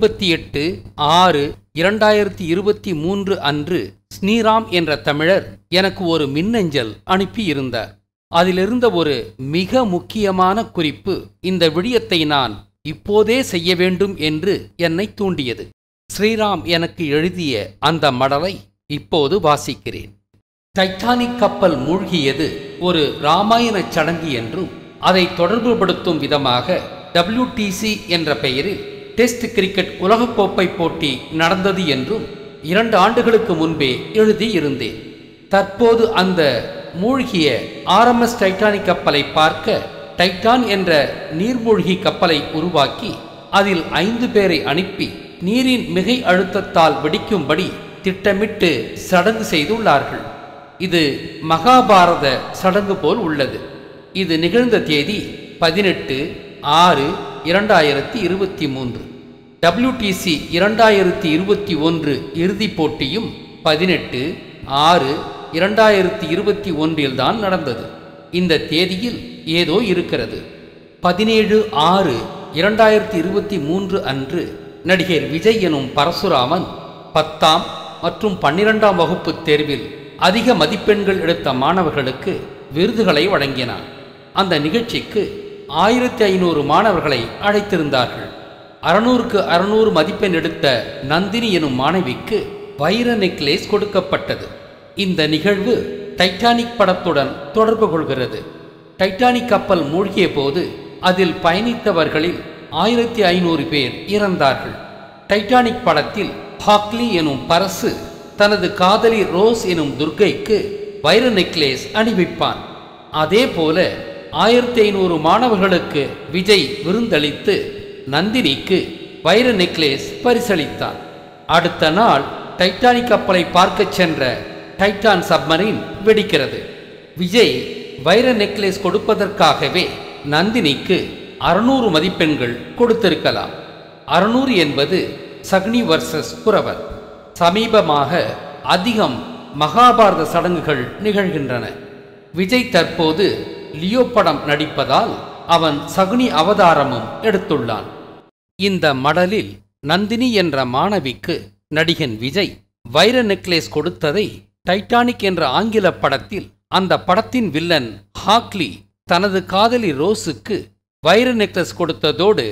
28/6/2023 அன்று ஸ்ரீராம் என்ற தமிழர் எனக்கு ஒரு மின்னஞ்சல் அனுப்பியிருந்தார். அதிலிருந்த ஒரு மிக முக்கியமான குறிப்பு இந்த விடயத்தை நான் இப்போதே செய்ய வேண்டும் என்று என்னை தூண்டியது. ஸ்ரீராம் எனக்கு எழுதிய அந்த மடலை இப்போது வாசிக்கிறேன். டைட்டானிக் கப்பல் மூழ்கியது ஒரு இராமாயண சடங்கு என்றும் அதை தொடர்புபடுத்தும் விதமாக WTC என்ற பெயரில் டெஸ்ட் கிரிக்கெட் உலகக்கோப்பை போட்டி நடந்தது என்றும் 2 ஆண்டுகளுக்கு முன்பே எழுதியிருந்தேன். தற்போது அந்த மூழ்கிய RMS டைட்டானிக் கப்பலை பார்க்க டைட்டான் என்ற நீர்மூழ்கி கப்பலை உருவாக்கி அதில் 5 பேரை அனுப்பி நீரின் மிகை அழுத்தத்தால் வெடிக்கும்படி திட்டமிட்டு சடங்கு செய்துள்ளார்கள். இது மகாபாரத சடங்கு போல் உள்ளது. இது நிகழ்ந்த தேதி 18/6/2023. WTC 2021 இறுதிப் போட்டியும் 18/6/2021 நடந்தது. இந்த தேதியில் ஏதோ இருக்கிறது. 17/6/2023 அன்று நடிகர் விஜய் எனும் பரசுராமன் 10ஆம் மற்றும் 12ஆம் வகுப்பு தேர்வில் அதிக மதிப்பெண்கள் எடுத்த மாணவர்களுக்கு விருதுகளை வழங்கினார். அந்த நிகழ்ச்சிக்கு 1500 மாணவர்களை அழைத்திருந்தார்கள். 600க்கு 600 மதிப்பெண் எடுத்த நந்தினி எனும் மாணவிக்கு வைர நெக்லேஸ் கொடுக்கப்பட்டது. இந்த நிகழ்வு டைட்டானிக் படத்துடன் தொடர்பு கொள்கிறது. டைட்டானிக் கப்பல் மூழ்கிய போது அதில் பயணித்தவர்களில் 1500 பேர் இறந்தார்கள். டைட்டானிக் படத்தில் ஹாக்லி எனும் பரசு தனது காதலி ரோஸ் எனும் துர்கைக்கு வைர நெக்லேஸ் அணிவிப்பான். அதே போல 1500 மாணவர்களுக்கு விஜய் விருந்தளித்து நந்தினிக்கு வைர நெக்லேஸ் பரிசளித்தார். அடுத்த நாள் டைட்டானிக் கப்பலை பார்க்கச் சென்ற டைட்டன் சப்மரீன் வெடிக்கிறது. விஜய் வைர நெக்லேஸ் கொடுப்பதற்காகவே நந்தினிக்கு 600 மதிப்பெண்கள் கொடுத்திருக்கலாம். 600 என்பது சக்னி வர்சஸ் குரவர். சமீபமாக அதிகம் மகாபாரத சடங்குகள் நிகழ்கின்றன. விஜய் தற்போது லியோ படம் நடிப்பதால் அவன் சகுனி அவதாரமும் எடுத்துள்ளான். இந்த மடலில் நந்தினி என்ற மாணவிக்கு நடிகன் விஜய் வைர நெக்லேஸ் கொடுத்ததை டைட்டானிக் என்ற ஆங்கில படத்தில் அந்த படத்தின் வில்லன் ஹாக்லி தனது காதலி ரோஸுக்கு வைர நெக்லஸ் கொடுத்ததோடு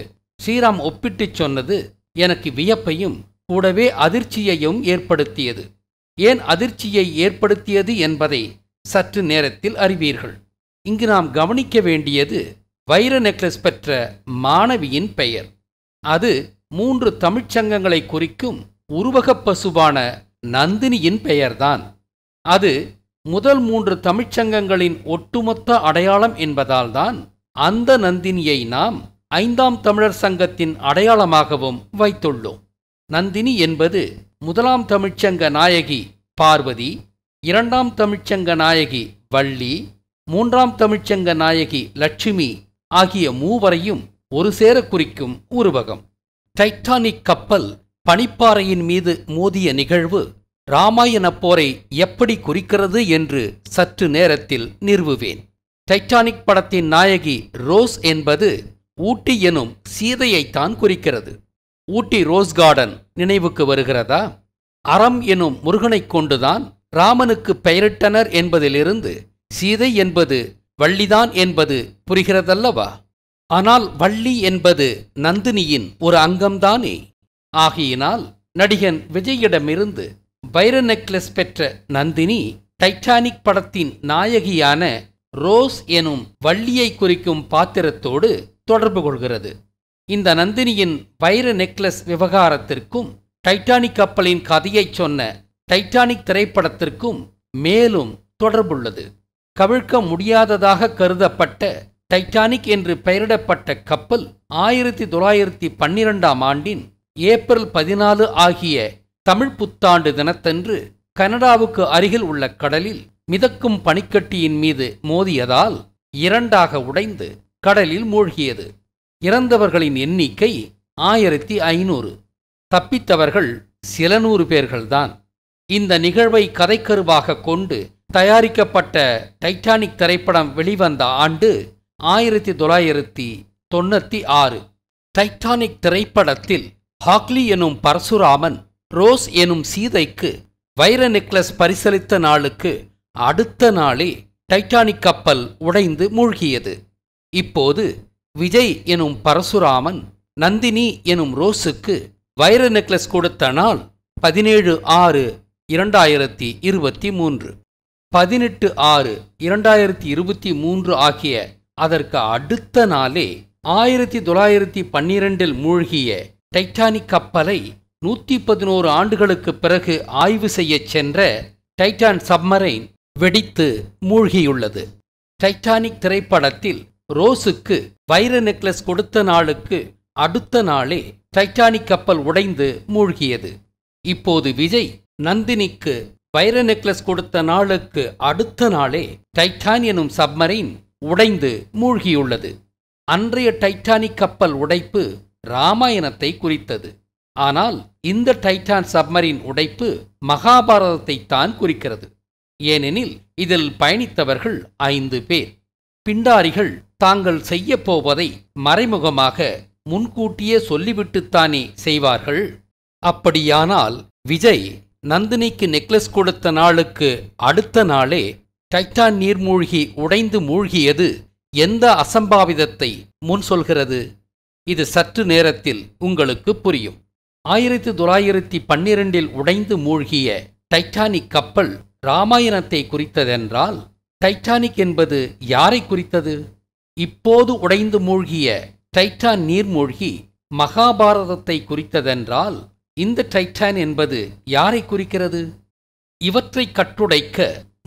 ஸ்ரீராம் ஒப்பிட்டு சொன்னது எனக்கு வியப்பையும் கூடவே அதிர்ச்சியையும் ஏற்படுத்தியது. ஏன் அதிர்ச்சியை ஏற்படுத்தியது என்பதை சற்று நேரத்தில் அறிவீர்கள். இங்கு நாம் கவனிக்க வேண்டியது வைர நெக்லஸ் பெற்ற மாணவியின் பெயர். அது 3 தமிழ்ச்சங்கங்களை குறிக்கும் உருவகப் பசுவான நந்தினியின் பெயர்தான். அது முதல் 3 தமிழ்ச்சங்கங்களின் ஒட்டுமொத்த அடையாளம் என்பதால்தான் அந்த நந்தினியை நாம் 5ஆம் தமிழர் சங்கத்தின் அடையாளமாகவும் வைத்துள்ளோம். நந்தினி என்பது 1ஆம் தமிழ்ச்சங்க நாயகி பார்வதி, 2ஆம் தமிழ்ச்சங்க நாயகி வள்ளி, 3ஆம் தமிழ்ச்சங்க நாயகி லட்சுமி ஆகிய 3வரையும் ஒரு சேர குறிக்கும் உருவகம். டைட்டானிக் கப்பல் பனிப்பாறையின் மீது மோதிய நிகழ்வு இராமாயண போரை எப்படி குறிக்கிறது என்று சற்று நேரத்தில் நிறுவுவேன். டைட்டானிக் படத்தின் நாயகி ரோஸ் என்பது ஊட்டி எனும் சீதையைத்தான் குறிக்கிறது. ஊட்டி ரோஸ் கார்டன் நினைவுக்கு வருகிறதா? அறம் எனும் முருகனை கொண்டுதான் ராமனுக்கு பெயரிட்டனர் என்பதிலிருந்து சீதை என்பது வள்ளிதான் என்பது புரிகிறதல்லவா? ஆனால் வள்ளி என்பது நந்தினியின் ஒரு அங்கம்தானே. ஆகையினால் நடிகன் விஜயிடமிருந்து வைர நெக்லஸ் பெற்ற நந்தினி டைட்டானிக் படத்தின் நாயகியான ரோஸ் எனும் வள்ளியை குறிக்கும் பாத்திரத்தோடு தொடர்பு கொள்கிறது. இந்த நந்தினியின் வைர நெக்லஸ் விவகாரத்திற்கும் டைட்டானிக் கப்பலின் கதையை சொன்ன டைட்டானிக் திரைப்படத்திற்கும் மேலும் தொடர்புள்ளது. கவிழ்க்க முடியாததாக கருதப்பட்ட டைட்டானிக் என்று பெயரிடப்பட்ட கப்பல் 1912ஆம் ஆண்டின் ஏப்ரல் 14 ஆகிய தமிழ் புத்தாண்டு தினத்தன்று கனடாவுக்கு அருகில் உள்ள கடலில் மிதக்கும் பனிக்கட்டியின் மீது மோதியதால் 2ஆக உடைந்து கடலில் மூழ்கியது. இறந்தவர்களின் எண்ணிக்கை 1500. தப்பித்தவர்கள் சில 100 பேர்கள்தான். இந்த நிகழ்வை கதைக்கருவாக கொண்டு தயாரிக்கப்பட்ட டைட்டானிக் திரைப்படம் வெளிவந்த ஆண்டு 1996. டைட்டானிக் திரைப்படத்தில் ஹாக்லி எனும் பரசுராமன் ரோஸ் எனும் சீதைக்கு வைர நெக்லஸ் பரிசளித்த நாளுக்கு அடுத்த நாளே டைட்டானிக் கப்பல் உடைந்து மூழ்கியது. இப்போது விஜய் எனும் பரசுராமன் நந்தினி எனும் ரோஸுக்கு வைர நெக்லஸ் கொடுத்த நாள் 17/6/2023 18/6/2023 ஆகிய அதற்கு அடுத்த நாளே 1912 மூழ்கிய டைட்டானிக் கப்பலை 111 ஆண்டுகளுக்கு பிறகு ஆய்வு செய்யச் சென்ற டைட்டன் சப்மரைன் வெடித்து மூழ்கியுள்ளது. டைட்டானிக் திரைப்படத்தில் ரோஸுக்கு வைர நெக்லஸ் கொடுத்த நாளுக்கு அடுத்த நாளே டைட்டானிக் கப்பல் உடைந்து மூழ்கியது. இப்போது விஜய் நந்தினிக்கு வைர நெக்லஸ் கொடுத்த நாளுக்கு அடுத்த நாளே டைட்டான் எனும் சப்மரைன் உடைந்து மூழ்கியுள்ளது. அன்றைய டைட்டானிக் கப்பல் உடைப்பு ராமாயணத்தை குறித்தது. ஆனால் இந்த டைட்டான் சப்மரின் உடைப்பு மகாபாரதத்தை தான் குறிக்கிறது. ஏனெனில் இதில் பயணித்தவர்கள் 5 பேர். பிண்டாரிகள் தாங்கள் செய்ய போவதை மறைமுகமாக முன்கூட்டியே சொல்லிவிட்டுத்தானே செய்வார்கள். அப்படியானால் விஜய் நந்தினிக்கு நெக்லஸ் கொடுத்த நாளுக்கு அடுத்த நாளே டைட்டான் நீர்மூழ்கி உடைந்து மூழ்கியது எந்த அசம்பாவிதத்தை முன் சொல்கிறது? இது சற்று நேரத்தில் உங்களுக்கு புரியும். 1912 உடைந்து மூழ்கிய டைட்டானிக் கப்பல் ராமாயணத்தை குறித்ததென்றால் டைட்டானிக் என்பது யாரை குறித்தது? இப்போது உடைந்து மூழ்கிய டைட்டான் நீர்மூழ்கி மகாபாரதத்தை குறித்ததென்றால் இந்த டைட்டான் என்பது யாரை குறிக்கிறது? இவற்றை கட்டுடைக்க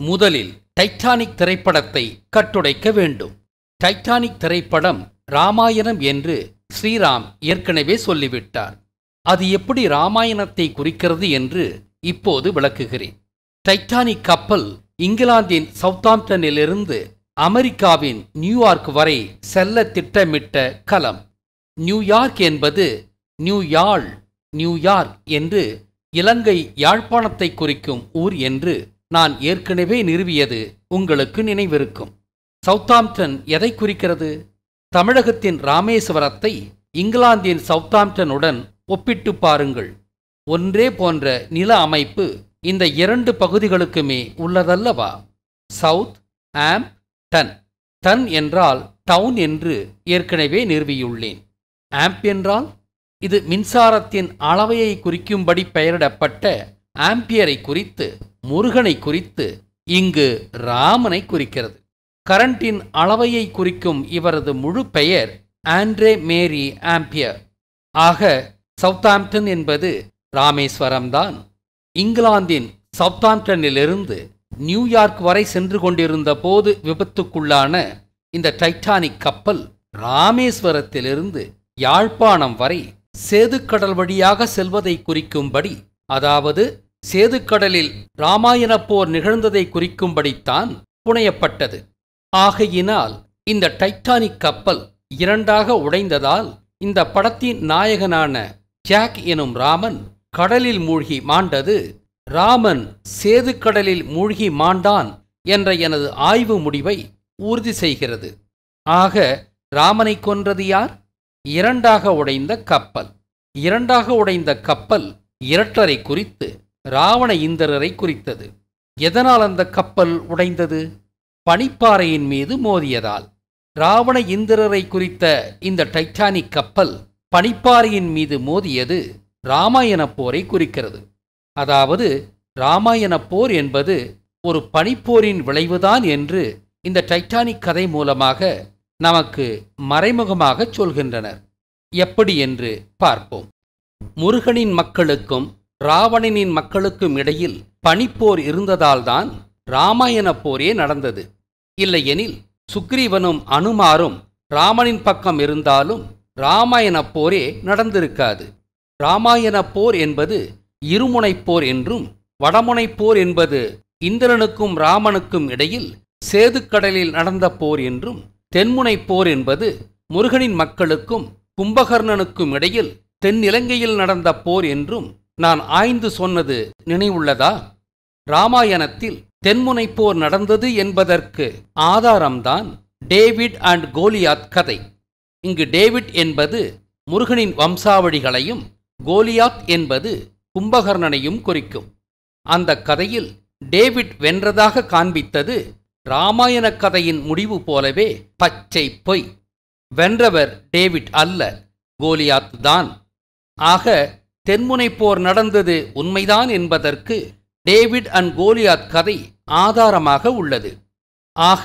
முதலில் டைட்டானிக் திரைப்படத்தை கட்டுடைக்க வேண்டும். டைட்டானிக் திரைப்படம் ராமாயணம் என்று ஸ்ரீராம் ஏற்கனவே சொல்லிவிட்டார். அது எப்படி ராமாயணத்தை குறிக்கிறது என்று இப்போது விளக்குகிறேன். டைட்டானிக் கப்பல் இங்கிலாந்தின் சவுத்தாம்ப்டனிலிருந்து அமெரிக்காவின் நியூயார்க் வரை செல்ல திட்டமிட்ட கலம். நியூயார்க் என்பது நியூயாழ், நியூயார்க் என்று இலங்கை யாழ்ப்பாணத்தை குறிக்கும் ஊர் என்று நான் ஏற்கனவே நிறுவியது உங்களுக்கு நினைவிருக்கும். சவுத்தாம்ப்டன் எதை குறிக்கிறது? தமிழகத்தின் ராமேஸ்வரத்தை இங்கிலாந்தின் சவுத்தாம்ப்டனுடன் ஒப்பிட்டு பாருங்கள். ஒன்றே போன்ற நில அமைப்பு இந்த 2 பகுதிகளுக்குமே உள்ளதல்லவா? சவுத் ஆம் டன், டன் என்றால் டவுன் என்று ஏற்கனவே நிறுவியுள்ளேன். ஆம்ப் என்றால் இது மின்சாரத்தின் அளவையை குறிக்கும்படி பெயரிடப்பட்ட ஆம்பியரை குறித்து முருகனை குறித்து இங்கு ராமனை குறிக்கிறது. கரண்டின் அளவையை குறிக்கும் இவரது முழு பெயர் ஆண்ட்ரே மேரி ஆம்பியர். ஆக சவுத்தாம்ப்டன் என்பது ராமேஸ்வரம்தான். இங்கிலாந்தின் சவுத்தாம்ப்டனிலிருந்து நியூயார்க் வரை சென்று கொண்டிருந்த போது விபத்துக்குள்ளான இந்த டைட்டானிக் கப்பல் ராமேஸ்வரத்திலிருந்து யாழ்ப்பாணம் வரை சேதுக்கடல் வழியாக செல்வதை குறிக்கும்படி, அதாவது சேதுக்கடலில் ராமாயண போர் நிகழ்ந்ததை குறிக்கும்படித்தான் புனையப்பட்டது. ஆகையினால் இந்த டைட்டானிக் கப்பல் 2ஆக உடைந்ததால் இந்த படத்தின் நாயகனான ஜாக் எனும் ராமன் கடலில் மூழ்கி மாண்டது, ராமன் சேதுக்கடலில் மூழ்கி மாண்டான் என்ற எனது ஆய்வு முடிவை உறுதி செய்கிறது. ஆக ராமனை கொன்றது யார்? 2ஆக உடைந்த கப்பல். 2ஆக உடைந்த கப்பல் இரட்டரை குறித்து ராவண இந்திரரை குறித்தது. எதனால் அந்த கப்பல் உடைந்தது? பனிப்பாறையின் மீது மோதியதால். ராவண இந்திரரை குறித்த இந்த டைட்டானிக் கப்பல் பனிப்பாறையின் மீது மோதியது ராமாயண போரை குறிக்கிறது. அதாவது ராமாயண போர் என்பது ஒரு பனிப்போரின் விளைவுதான் என்று இந்த டைட்டானிக் கதை மூலமாக நமக்கு மறைமுகமாக சொல்கின்றனர். எப்படி என்று பார்ப்போம். முருகனின் மக்களுக்கும் ராவணனின் மக்களுக்கும் இடையில் பனிப்போர் இருந்ததால்தான் ராமாயண போரே நடந்தது. இல்லையெனில் சுக்ரீவனும் அனுமாரும் ராமனின் பக்கம் இருந்தாலும் ராமாயண போரே நடந்திருக்காது. ராமாயண போர் என்பது இருமுனைப்போர் என்றும் வடமுனைப்போர் என்பது இந்திரனுக்கும் ராமனுக்கும் இடையில் சேதுக்கடலில் நடந்த போர் என்றும் தென்முனைப்போர் என்பது முருகனின் மக்களுக்கும் கும்பகர்ணனுக்கும் இடையில் தென்னிலங்கையில் நடந்த போர் என்றும் நான் ஆய்ந்து சொன்னது நினைவுள்ளதா? ராமாயணத்தில் தென்முனைப்போர் நடந்தது என்பதற்கு ஆதாரம்தான் டேவிட் அண்ட் கோலியாத் கதை. இங்கு டேவிட் என்பது முருகனின் வம்சாவளிகளையும் கோலியாத் என்பது கும்பகர்ணனையும் குறிக்கும். அந்த கதையில் டேவிட் வென்றதாக காண்பித்தது ராமாயண கதையின் முடிவு போலவே பச்சை பொய். வென்றவர் டேவிட் அல்ல, கோலியாத் தான். ஆக தென்முனை போர் நடந்தது உண்மைதான் என்பதற்கு டேவிட் அண்ட் கோலியாத் கதை ஆதாரமாக உள்ளது. ஆக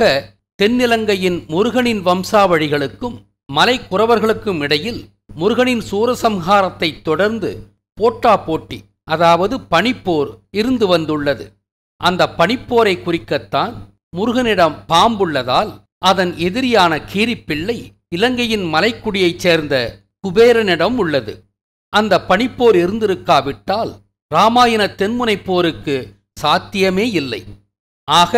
தென்னிலங்கையின் முருகனின் வம்சாவழிகளுக்கும் மலைக்குறவர்களுக்கும் இடையில் முருகனின் சூரசம்ஹாரத்தை தொடர்ந்து போட்டா போட்டி, அதாவது பனிப்போர் இருந்து வந்துள்ளது. அந்த பனிப்போரை குறிக்கத்தான் முருகனிடம் பாம்புள்ளதால் அதன் எதிரியான கீரிப்பிள்ளை இலங்கையின் மலைக்குடியைச் சேர்ந்த குபேரனிடம் உள்ளது. அந்த பனிப்போர் இருந்திருக்காவிட்டால் இராமாயண தென்முனை போருக்கு சாத்தியமே இல்லை. ஆக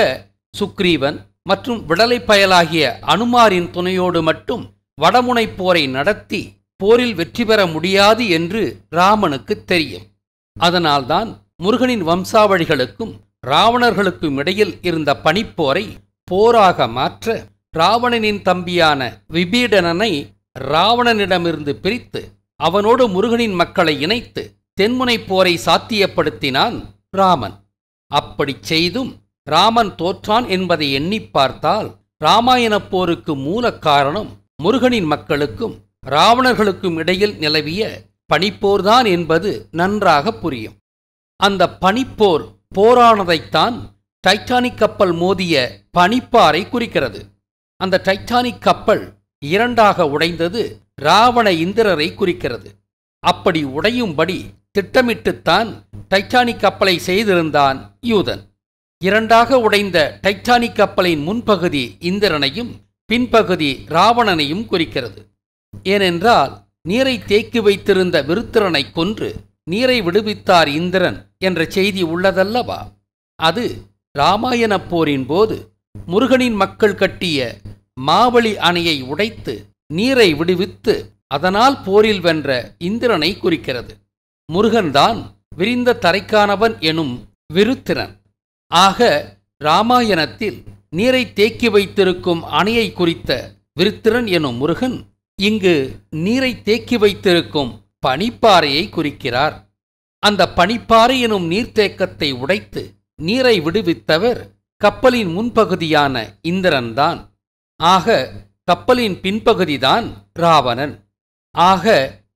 சுக்ரீவன் மற்றும் விடலை பயலாகிய அனுமாரின் துணையோடு மட்டும் வடமுனை போரை நடத்தி போரில் வெற்றி பெற முடியாது என்று ராமனுக்கு தெரியும். அதனால்தான் முருகனின் வம்சாவழிகளுக்கும் இராவணர்களுக்கும் இடையில் இருந்த பனிப்போரை போராக மாற்ற இராவணனின் தம்பியான விபீடனனை இராவணனிடமிருந்து பிரித்து அவனோடு முருகனின் மக்களை இணைத்து தென்முனை போரை சாத்தியப்படுத்தினான் ராமன். அப்படி செய்தும் ராமன் தோற்றான் என்பதை எண்ணி பார்த்தால் இராமாயண போருக்கு மூல காரணம் முருகனின் மக்களுக்கும் இராவணர்களுக்கும் இடையில் நிலவிய பனிப்போர்தான் என்பது நன்றாக புரியும். அந்த பனிப்போர் போரானதைத்தான் டைட்டானிக் கப்பல் மோதிய பனிப்பாறை குறிக்கிறது. அந்த டைட்டானிக் கப்பல் இரண்டாக உடைந்தது இராவண இந்திரரை குறிக்கிறது. அப்படி உடையும்படி திட்டமிட்டுத்தான் டைட்டானிக் கப்பலை செய்திருந்தான் யூதன். இரண்டாக உடைந்த டைட்டானிக் கப்பலின் முன்பகுதி இந்திரனையும் பின்பகுதி இராவணனையும் குறிக்கிறது. ஏனென்றால் நீரை தேக்கி வைத்திருந்த விருத்திரனை கொன்று நீரை விடுவித்தார் இந்திரன் என்ற செய்தி உள்ளதல்லவா. அது இராமாயண போரின் போது முருகனின் மக்கள் கட்டிய மாவளி அணையை உடைத்து நீரை விடுவித்து அதனால் போரில் வென்ற இந்திரனை குறிக்கிறது. முருகன்தான் விரிந்த தரைக்கானவன் எனும் விருத்திரன். ஆக இராமாயணத்தில் நீரை தேக்கி வைத்திருக்கும் அணையை குறித்த விருத்திரன் எனும் முருகன் இங்கு நீரை தேக்கி வைத்திருக்கும் பனிப்பாறையை குறிக்கிறார். அந்த பனிப்பாறை எனும் நீர்த்தேக்கத்தை உடைத்து நீரை விடுவித்தவர் கப்பலின் முன்பகுதியான இந்திரன்தான். ஆக கப்பலின் பின்பகுதிதான் இராவணன். ஆக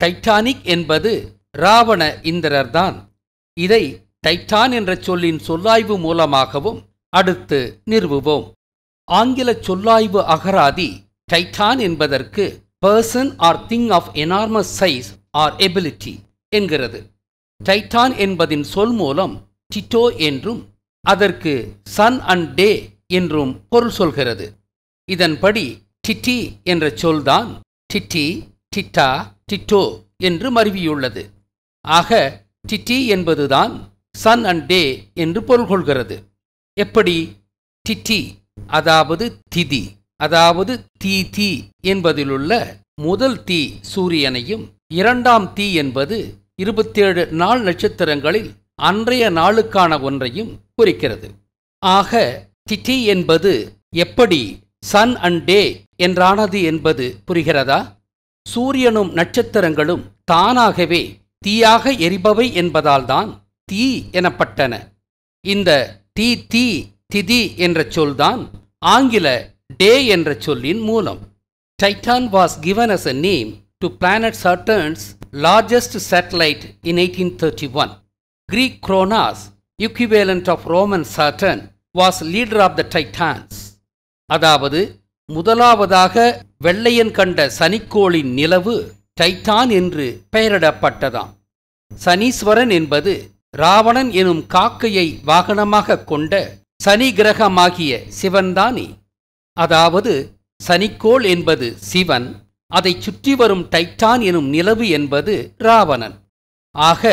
டைட்டானிக் என்பது இராவண இந்திரர்தான். இதை டைட்டான் என்ற சொல்லின் சொல்லாய்வு மூலமாகவும் அடுத்து நிறுவுவோம். ஆங்கில சொல்லாய்வு அகராதி டைட்டான் என்பதற்கு person or thing of enormous size or ability என்கிறது. டைட்டான் என்பதின் சொல் மூலம் டிட்டோ என்றும் அதற்கு சன் அண்ட் டே என்றும் பொருள் சொல்கிறது. இதன்படி டிட்டி என்ற சொல்தான் டிட்டி, டிட்டா, டிட்டோ என்று மருவியுள்ளது. ஆக டிட்டி என்பதுதான் சன் அண்ட் டே என்று பொருள் கொள்கிறது. எப்படி? டிட்டி அதாவது திதி, அதாவது தீ தீ என்பதிலுள்ள முதல் தீ சூரியனையும் இரண்டாம் தீ என்பது 27 நாள் நட்சத்திரங்களில் அன்றைய நாளுக்கான ஒன்றையும் குறிக்கிறது. ஆக டிட்டி என்பது எப்படி சன் அண்ட் டே என்றானது என்பது புரிகிறதா? சூரியனும் நட்சத்திரங்களும் தானாகவே தீயாக எரிபவை என்பதால்தான் தீ எனப்பட்டன. இந்த தீ தீ திதி என்ற சொல்தான் ஆங்கில டே என்ற சொல்லின் மூலம். Titan was given as a name to planet Saturn's largest satellite in 1831. Greek Cronus, equivalent of Roman Saturn, was leader of the Titans. அதாவது முதலாவதாக வெள்ளையன் கண்ட சனிக்கோளின் நிலவு டைட்டான் என்று பெயரிடப்பட்டதாம். சனீஸ்வரன் என்பது இராவணன் எனும் காக்கையை வாகனமாக கொண்ட சனி கிரகமாகிய சிவன்தானே. அதாவது சனிக்கோள் என்பது சிவன், அதை சுற்றி வரும் டைட்டான் எனும் நிலவு என்பது இராவணன். ஆக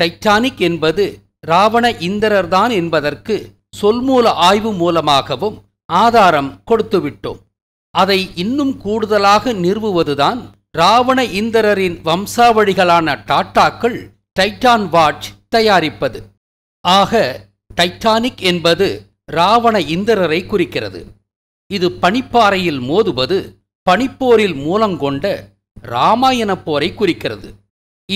டைட்டானிக் என்பது இராவண இந்திரர்தான் என்பதற்கு சொல்மூல ஆய்வு மூலமாகவும் ஆதாரம் கொடுத்துவிட்டோம். அதை இன்னும் கூடுதலாக நிறுவுவதுதான் இராவண இந்திரரின் வம்சாவழிகளான டாட்டாக்கள் டைட்டான் வாட்ச் தயாரிப்பது. ஆக டைட்டானிக் என்பது இராவண இந்திரரை குறிக்கிறது. இது பனிப்பாறையில் மோதுவது பனிப்போரில் மூலங்கொண்ட இராமாயண போரை குறிக்கிறது.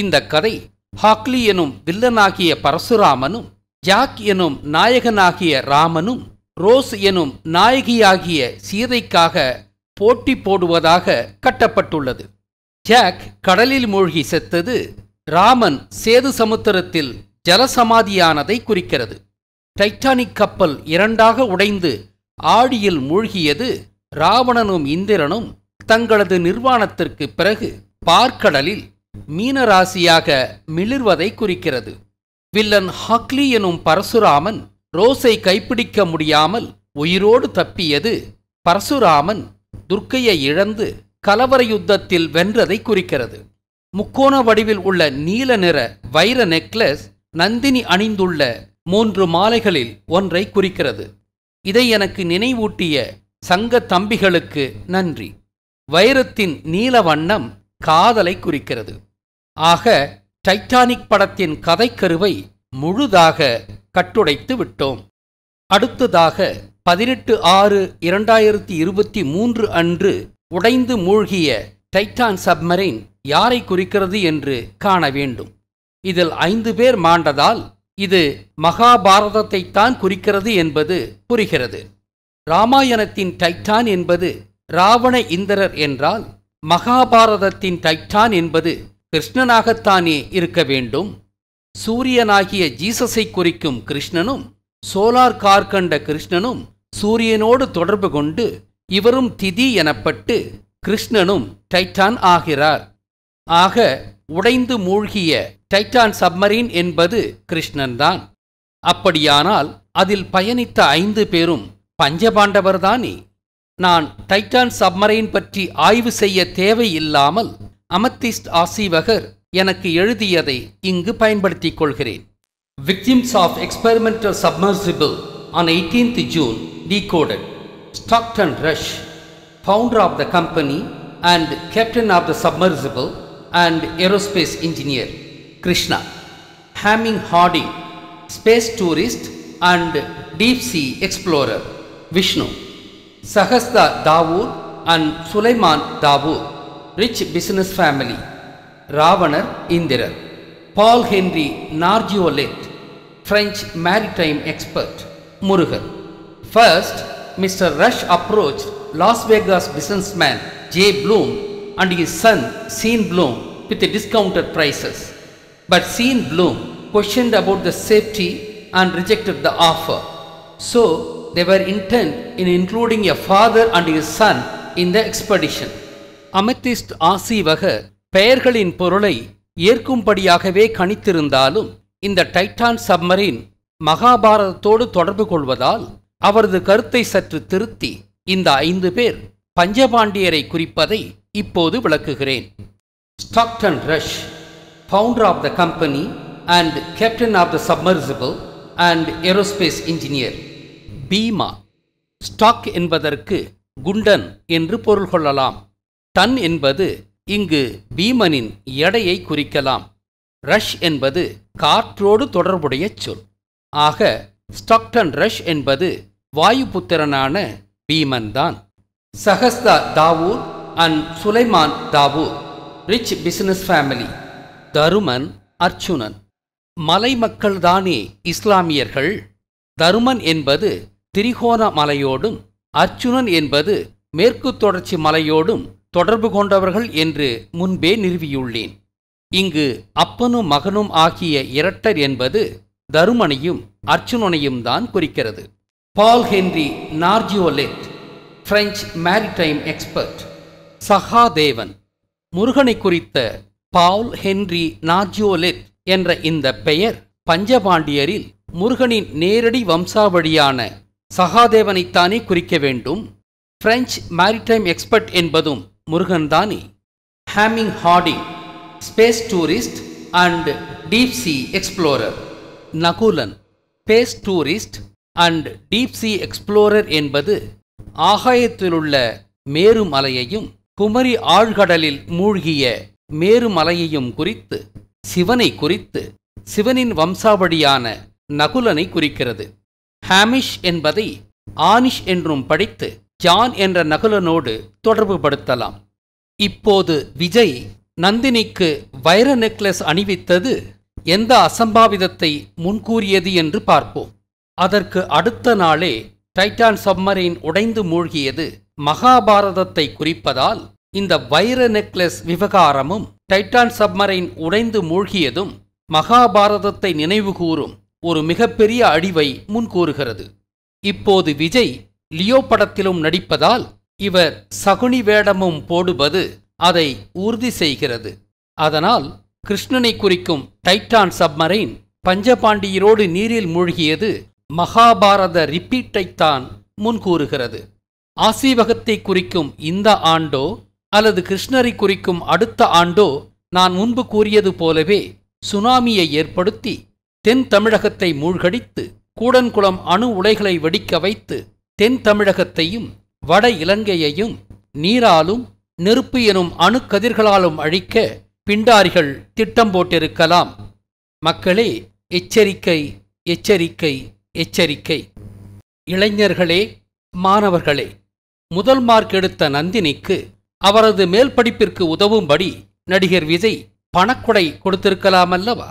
இந்த கதை ஹாக்லி எனும் வில்லனாகிய பரசுராமனும், ஜாக் எனும் நாயகனாகிய ராமனும், ரோஸ் எனும் நாயகியாகிய சீதைக்காக போட்டி போடுவதாக கட்டப்பட்டுள்ளது. ஜாக் கடலில் மூழ்கி செத்தது ராமன் சேது சமுத்திரத்தில் ஜலசமாதியானதை குறிக்கிறது. டைட்டானிக் கப்பல் இரண்டாக உடைந்து ஆடியில் மூழ்கியது ராவணனும் இந்திரனும் தங்களது நிர்வாணத்திற்கு பிறகு பார்க்கடலில் மீனராசியாக மிளிர்வதை குறிக்கிறது. வில்லன் ஹாக்லி எனும் பரசுராமன் ரோஸை கைப்பிடிக்க முடியாமல் உயிரோடு தப்பியது பரசுராமன் துர்க்கையை இழந்து கலவர யுத்தத்தில் வென்றதை குறிக்கிறது. முக்கோண வடிவில் உள்ள நீல நிற வைர நெக்லஸ் நந்தினி அணிந்துள்ள 3 மாலைகளில் ஒன்றை குறிக்கிறது. இதை எனக்கு நினைவூட்டிய சங்க தம்பிகளுக்கு நன்றி. வைரத்தின் நீல வண்ணம் காதலை குறிக்கிறது. ஆக டைட்டானிக் படத்தின் கதைக்கருவை முழுதாக கட்டுடைத்து விட்டோம். அடுத்ததாக 18/6/2023 அன்று உடைந்து மூழ்கிய டைட்டான் சப்மரைன் யாரை குறிக்கிறது என்று காண வேண்டும். இதில் 5 பேர் மாண்டதால் இது மகாபாரதத்தைத்தான் குறிக்கிறது என்பது புரிகிறது. இராமாயணத்தின் டைட்டான் என்பது இராவண இந்திரர் என்றால் மகாபாரதத்தின் டைட்டான் என்பது கிருஷ்ணனாகத்தானே இருக்க வேண்டும். சூரியனாகிய ஜீசஸை குறிக்கும் கிருஷ்ணனும் சோலார் கார் கண்ட கிருஷ்ணனும் சூரியனோடு தொடர்பு கொண்டு இவரும் திதி எனப்பட்டு கிருஷ்ணனும் டைட்டான் ஆகிறார். ஆக உடைந்து மூழ்கிய டைட்டான் சப்மரீன் என்பது கிருஷ்ணன்தான். அப்படியானால் அதில் பயணித்த 5 பேரும் பஞ்சபாண்டவர்தானே. நான் டைட்டான் சப்மரீன் பற்றி ஆய்வு செய்ய தேவையில்லாமல் அமத்திஸ்ட் ஆசீவகர் எனக்கு எழுதியதை இங்கு பயன்படுத்திக் கொள்கிறேன். Victims of experimental submersible on 18th June decoded. Stockton Rush, founder of the company and captain of the submersible and aerospace engineer. Krishna, Hamish Harding, space tourist and deep sea explorer. Vishnu, Shahzada Dawood and Sulaiman Dawood, rich business family. Ravanar Indira, Paul-Henri Nargeolet, French maritime expert. Murugan. First, Mr. Rush approached Las Vegas businessman Jay Bloom and his son Sean Bloom with discounted prices. But Sean Bloom questioned about the safety and rejected the offer. So they were intent in including a father and his son in the expedition. Amethyst ஆசீவகர் பெயர்களின் பொருளை ஏற்கும்படியாகவே கணித்திருந்தாலும் இந்த Titan submarine மகாபாரதத்தோடு தொடர்பு கொள்வதால் அவரது கருத்தை சற்று திருத்தி இந்த 5 பேர் பஞ்சபாண்டியரை குறிப்பதை இப்போது விளக்குகிறேன். Stockton Rush, founder of the company and captain of the submersible and aerospace engineer. Bhima, stock என்பதற்கு குண்டன் என்று பொருள் கொள்ளலாம். டன் என்பது இங்கு பீமனின் எடையை குறிக்கலாம். ரஷ் என்பது காற்றோடு தொடர்புடைய சொல். ஆக ஸ்டாக்டன் ரஷ் என்பது வாயுபுத்திரனான பீமன்தான். Shahzada Dawood and Suleman Dawood, rich business family. Dharuman, Arjunan. மலை மக்கள்தானே இஸ்லாமியர்கள். தருமன் என்பது திரிகோண மலையோடும் அர்ச்சுனன் என்பது மேற்கு தொடர்ச்சி மலையோடும் தொடர்பு கொண்டவர்கள் என்று முன்பே நிறுவியுள்ளேன். இங்கு அப்பனும் மகனும் ஆகிய இரட்டர் என்பது தருமனையும் அர்ச்சுனனையும் தான் குறிக்கிறது. Paul-Henri Nargeolet, French maritime expert. Sahadevan, முருகனை குறித்த Paul-Henri Nargeolet என்ற இந்த பெயர் பஞ்சபாண்டியரில் முருகனின் நேரடி வம்சாவழியான சகாதேவனைத்தானே குறிக்க வேண்டும். French maritime expert என்பதும் முருகன்தானே. Hamish Harding, space tourist and deep sea explorer. Nakulan, space tourist and deep sea explorer என்பது ஆகாயத்திலுள்ள மேருமலையையும் குமரி ஆழ்கடலில் மூழ்கிய மேருமலையையும் குறித்து சிவனை குறித்து சிவனின் வம்சாவழியான நகுலனை குறிக்கிறது. ஹாமிஷ் என்பதை ஆனிஷ் என்றும் படித்து ஜான் என்ற நகுலனோடு தொடர்பு படுத்தலாம். இப்போது விஜய் நந்தினிக்கு வைர நெக்லஸ் அணிவித்தது எந்த அசம்பாவிதத்தை முன்கூறியது என்று பார்ப்போம். அதற்கு அடுத்த நாளே டைட்டான் சப்மரீன் உடைந்து மூழ்கியது மகாபாரதத்தை குறிப்பதால் இந்த வைர நெக்லஸ் விவகாரமும் டைட்டான் சப்மரீன் உடைந்து மூழ்கியதும் மகாபாரதத்தை நினைவுகூரும் ஒரு மிகப்பெரிய அழிவை முன்கூறுகிறது. இப்போது விஜய் லியோ படத்திலும் நடிப்பதால் இவர் சகுனி வேடமும் போடுவது அதை உறுதி செய்கிறது. அதனால் கிருஷ்ணனை குறிக்கும் டைட்டான் சப்மரைன் பஞ்சபாண்டியரோடு நீரில் மூழ்கியது மகாபாரத ரிப்பீட்டைத்தான் முன்கூறுகிறது. ஆசீவகத்தை குறிக்கும் இந்த ஆண்டோ அல்லது கிருஷ்ணரை குறிக்கும் அடுத்த ஆண்டோ நான் முன்பு கூறியது போலவே சுனாமியை ஏற்படுத்தி தென் தமிழகத்தை மூழ்கடித்து கூடன்குளம் அணு உலைகளை வெடிக்க வைத்து தென் தமிழகத்தையும் வட இலங்கையையும் நீராலும் நெருப்பு எனும் அணுக்கதிர்களாலும் அழிக்க பிண்டாரிகள் திட்டம் போட்டிருக்கலாம். மக்களே, எச்சரிக்கை, எச்சரிக்கை, எச்சரிக்கை. இளைஞர்களே, மாணவர்களே, முதல் மார்க் எடுத்த நந்தினிக்கு அவரது மேல் படிப்பிற்கு உதவும்படி நடிகர் விஜய் பணக்கொடை கொடுத்திருக்கலாமல்லவா?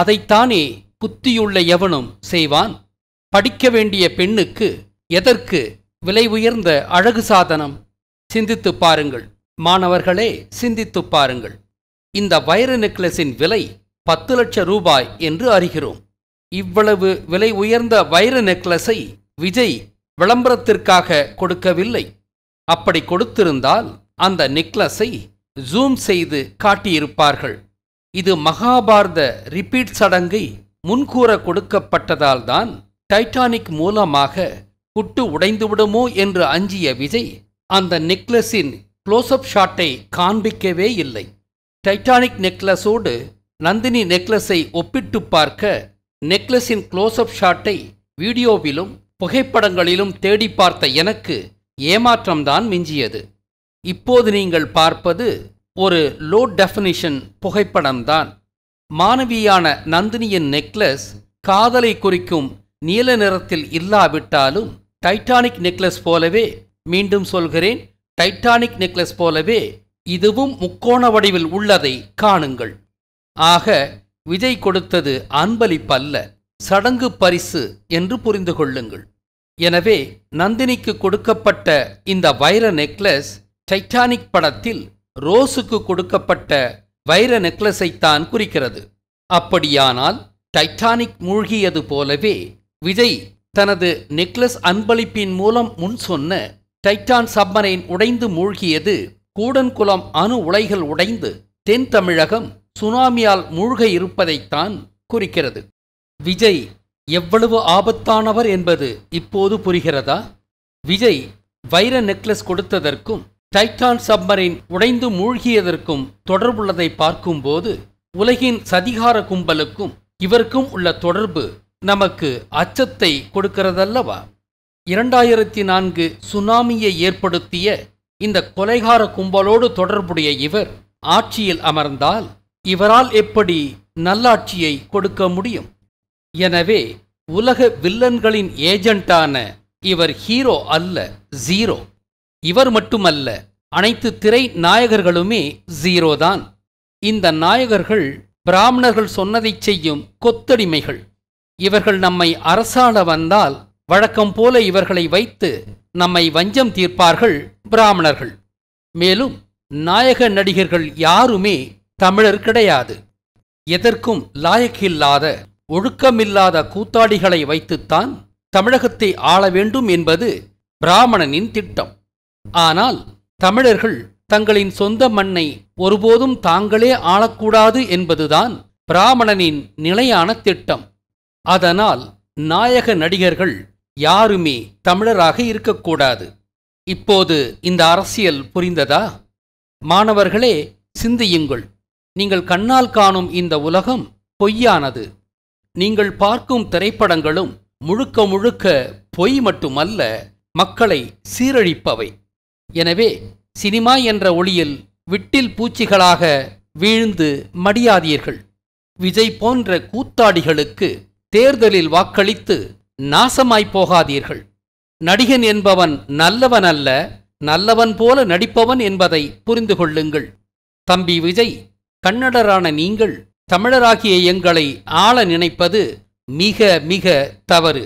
அதைத்தானே புத்தியுள்ள எவனும் செய்வான். படிக்க வேண்டிய பெண்ணுக்கு எதற்கு விலை உயர்ந்த அழகு சாதனம்? சிந்தித்து பாருங்கள் மாணவர்களே, சிந்தித்து பாருங்கள். இந்த வைர நெக்லஸின் விலை 10 லட்சம் ரூபாய் என்று அறிகிறோம். இவ்வளவு விலை உயர்ந்த வைர நெக்லஸை விஜய் விளம்பரத்திற்காக கொடுக்கவில்லை. அப்படி கொடுத்திருந்தால் அந்த நெக்லஸை ஜூம் செய்து காட்டியிருப்பார்கள். இது மகாபாரத ரிப்பீட் சடங்கை முன்கூற கொடுக்கப்பட்டதால்தான் டைட்டானிக் மூலமாக குட்டு உடைந்துவிடுமோ என்று அஞ்சிய விஜய் அந்த நெக்லஸின் க்ளோஸ்அப் ஷாட்டை காண்பிக்கவே இல்லை. டைட்டானிக் நெக்லஸோடு நந்தினி நெக்லஸை ஒப்பிட்டு பார்க்க நெக்லஸின் க்ளோஸ்அப் ஷாட்டை வீடியோவிலும் புகைப்படங்களிலும் தேடி பார்த்த எனக்கு ஏமாற்றம்தான் மிஞ்சியது. இப்போது நீங்கள் பார்ப்பது ஒரு லோ டெஃபினிஷன் புகைப்படம்தான். மாணவியான நந்தினியின் நெக்லஸ் காதலை குறிக்கும் நீல நிறத்தில் இல்லாவிட்டாலும் டைட்டானிக் நெக்லஸ் போலவே, மீண்டும் சொல்கிறேன், டைட்டானிக் நெக்லஸ் போலவே இதுவும் முக்கோண வடிவில் உள்ளதை காணுங்கள். ஆக விஜய் கொடுத்தது அன்பளிப்பல்ல, சடங்கு பரிசு என்று புரிந்து கொள்ளுங்கள். எனவே நந்தினிக்கு கொடுக்கப்பட்ட இந்த வைர நெக்லஸ் டைட்டானிக் படத்தில் ரோஸுக்கு கொடுக்கப்பட்ட வைர நெக்லஸைத்தான் குறிக்கிறது. அப்படியானால் டைட்டானிக் மூழ்கியது போலவே விஜய் தனது நெக்லஸ் அன்பளிப்பின் மூலம் முன் சொன்ன டைட்டான் சப்மரைன் உடைந்து மூழ்கியது கூடன்குளம் அணு உலைகள் உடைந்து தென் தமிழகம் சுனாமியால் மூழ்க இருப்பதைத்தான் குறிக்கிறது. விஜய் எவ்வளவு ஆபத்தானவர் என்பது இப்போது புரிகிறதா? விஜய் வைர நெக்லஸ் கொடுத்ததற்கும் டைட்டான் சப்மரைன் உடைந்து மூழ்கியதற்கும் தொடர்புள்ளதை பார்க்கும்போது உலகின் சதிகார கும்பலுக்கும் இவருக்கும் உள்ள தொடர்பு நமக்கு அச்சத்தை கொடுக்கிறதல்லவா? 2004 சுனாமியை ஏற்படுத்திய இந்த கொலைகார கும்பலோடு தொடர்புடைய இவர் ஆட்சியில் அமர்ந்தால் இவரால் எப்படி நல்லாட்சியை கொடுக்க முடியும்? எனவே உலக வில்லன்களின் ஏஜென்டான இவர் ஹீரோ அல்ல, ஜீரோ. இவர் மட்டுமல்ல, அனைத்து திரை நாயகர்களுமே ஜீரோதான். இந்த நாயகர்கள் பிராமணர்கள் சொன்னதை செய்யும் கொத்தடிமைகள். இவர்கள் நம்மை அரசாள வந்தால் வழக்கம் போல இவர்களை வைத்து நம்மை வஞ்சம் தீர்ப்பார்கள் பிராமணர்கள். மேலும் நாயக நடிகர்கள் யாருமே தமிழர் கிடையாது. எதற்கும் லாயக்கில்லாத ஒழுக்கமில்லாத கூத்தாடிகளை வைத்துத்தான் தமிழகத்தை ஆள வேண்டும் என்பது பிராமணனின் திட்டம். ஆனால் தமிழர்கள் தங்களின் சொந்த மண்ணை ஒருபோதும் தாங்களே ஆளக்கூடாது என்பதுதான் பிராமணனின் நிலையான திட்டம். அதனால் நாயக நடிகர்கள் யாருமே தமிழராக இருக்கக்கூடாது. இப்போது இந்த அரசியல் புரிந்ததா? மாணவர்களே, சிந்தியுங்கள். நீங்கள் கண்ணால் காணும் இந்த உலகம் பொய்யானது. நீங்கள் பார்க்கும் திரைப்படங்களும் முழுக்க முழுக்க பொய் மட்டுமல்ல, மக்களை சீரழிப்பவை. எனவே சினிமா என்ற ஒளியில் விட்டில் பூச்சிகளாக வீழ்ந்து மடியாதீர்கள். விஜய் போன்ற கூத்தாடிகளுக்கு தேர்தலில் வாக்களித்து நாசமாய் போகாதீர்கள். நடிகன் என்பவன் நல்லவன் அல்ல, நல்லவன் போல நடிப்பவன் என்பதை புரிந்து கொள்ளுங்கள். தம்பி விஜய், கன்னடரான நீங்கள் தமிழராகிய எங்களை ஆள நினைப்பது மிக மிக தவறு.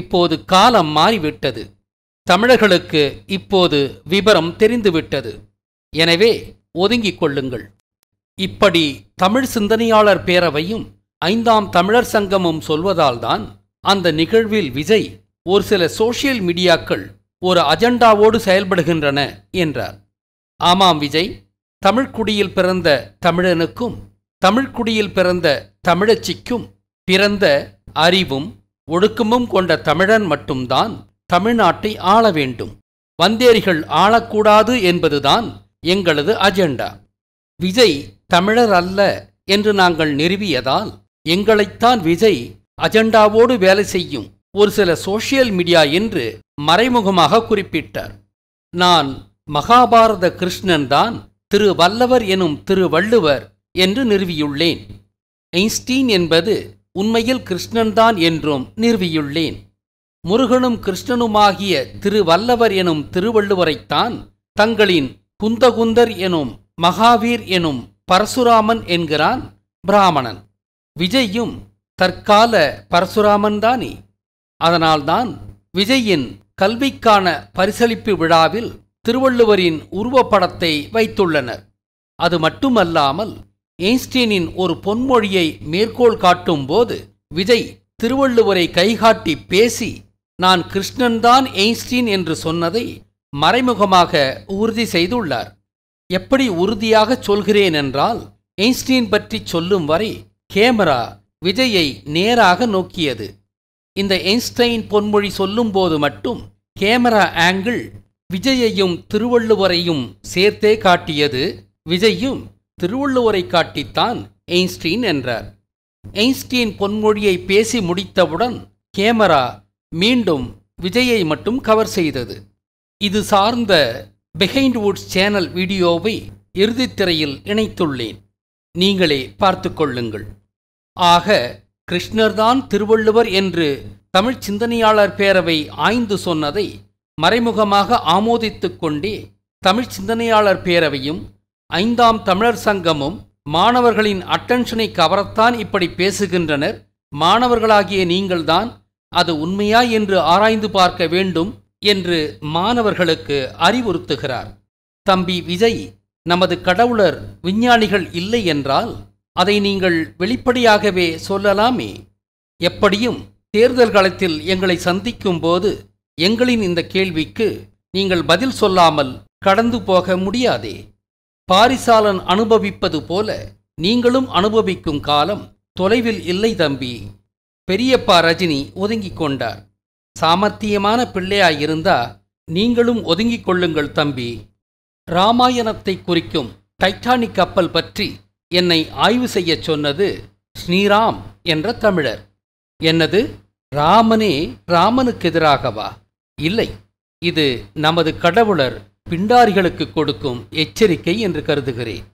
இப்போது காலம் மாறிவிட்டது. தமிழர்களுக்கு இப்போது விபரம் தெரிந்துவிட்டது. எனவே ஒதுங்கிக் கொள்ளுங்கள். இப்படி தமிழ் சிந்தனையாளர் பேரவையும் 5ஆம் தமிழர் சங்கமும் சொல்வதால்தான் அந்த நிகழ்வில் விஜய் ஒரு சில சோஷியல் மீடியாக்கள் ஒரு அஜெண்டாவோடு செயல்படுகின்றன என்றார். ஆமாம் விஜய், தமிழ்குடியில் பிறந்த தமிழனுக்கும் தமிழ்குடியில் பிறந்த தமிழச்சிக்கும் பிறந்த அறிவும் ஒழுக்கமும் கொண்ட தமிழன் மட்டும்தான் தமிழ்நாட்டை ஆள வேண்டும். வந்தேரிகள் ஆளக்கூடாது என்பதுதான் எங்களது அஜெண்டா. விஜய் தமிழர் அல்ல என்று நாங்கள் நிறுவியதால் எங்களைத்தான் விஜய் அஜெண்டாவோடு வேலை செய்யும் ஒரு சில சோஷியல் மீடியா என்று மறைமுகமாக குறிப்பிட்டார். நான் மகாபாரத கிருஷ்ணன் தான் திருவல்லவர் எனும் திருவள்ளுவர் என்று நிறுவியுள்ளேன். ஐன்ஸ்டீன் என்பது உண்மையில் கிருஷ்ணன்தான் என்றும் நிறுவியுள்ளேன். முருகனும் கிருஷ்ணனுமாகிய திருவல்லவர் எனும் திருவள்ளுவரைத்தான் தங்களின் குந்தகுந்தர் எனும் மகாவீர் எனும் பரசுராமன் என்கிறான் பிராமணன். விஜயும் தற்கால பரசுராமன்தானே. அதனால்தான் விஜயின் கல்விக்கான பரிசளிப்பு விழாவில் திருவள்ளுவரின் உருவப்படத்தை வைத்துள்ளனர். அது மட்டுமல்லாமல் ஐன்ஸ்டீனின் ஒரு பொன்மொழியை மேற்கோள் காட்டும் போது விஜய் திருவள்ளுவரை கைகாட்டி பேசி நான் கிருஷ்ணன்தான் ஐன்ஸ்டீன் என்று சொன்னதை மறைமுகமாக உறுதி செய்துள்ளார். எப்படி உறுதியாக சொல்கிறேன் என்றால், ஐன்ஸ்டீன் பற்றி சொல்லும் வரை கேமரா விஜயை நேராக நோக்கியது. இந்த ஐன்ஸ்டைன் பொன்மொழி சொல்லும் போது மட்டும் கேமரா ஆங்கிள் விஜயையும் திருவள்ளுவரையும் சேர்த்தே காட்டியது. விஜயும் திருவள்ளுவரை காட்டித்தான் ஐன்ஸ்டீன் என்றார். ஐன்ஸ்டீன் பொன்மொழியை பேசி முடித்தவுடன் கேமரா மீண்டும் விஜயை மட்டும் கவர் செய்தது. இது சார்ந்த பிஹைண்ட் வுட்ஸ் சேனல் வீடியோவை இறுதித்திரையில் இணைத்துள்ளேன். நீங்களே பார்த்து கொள்ளுங்கள். ஆக கிருஷ்ணர்தான் திருவள்ளுவர் என்று தமிழ் சிந்தனையாளர் பேரவை ஆய்ந்து சொன்னதை மறைமுகமாக ஆமோதித்து கொண்டே தமிழ் சிந்தனையாளர் பேரவையும் 5ஆம் தமிழர் சங்கமும் மாணவர்களின் அட்டென்ஷனை கவரத்தான் இப்படி பேசுகின்றனர். மாணவர்களாகிய நீங்கள்தான் அது உண்மையா என்று ஆராய்ந்து பார்க்க வேண்டும் என்று மாணவர்களுக்கு அறிவுறுத்துகிறார். தம்பி விஜய், நமது கடவுளர் விஞ்ஞானிகள் இல்லை என்றால் அதை நீங்கள் வெளிப்படையாகவே சொல்லலாமே. எப்படியும் தேர்தல் காலத்தில் எங்களை சந்திக்கும் போது எங்களின் இந்த கேள்விக்கு நீங்கள் பதில் சொல்லாமல் கடந்து போக முடியாதே. பாரிசாலன் அனுபவிப்பது போல நீங்களும் அனுபவிக்கும் காலம் தொலைவில் இல்லை தம்பி. பெரியப்பா ரஜினி ஒதுங்கிக் கொண்டார். சாமர்த்தியமான பிள்ளையாயிருந்தா நீங்களும் ஒதுங்கிக் கொள்ளுங்கள் தம்பி. ராமாயணத்தை குறிக்கும் டைட்டானிக் கப்பல் பற்றி என்னை ஆய்வு செய்ய சொன்னது ஸ்ரீராம் என்ற தமிழர். என்னது, ராமனே ராமனுக்கு எதிராகவா? இல்லை, இது நமது கடவுளர் பிண்டாரிகளுக்கு கொடுக்கும் எச்சரிக்கை என்று கருதுகிறேன்.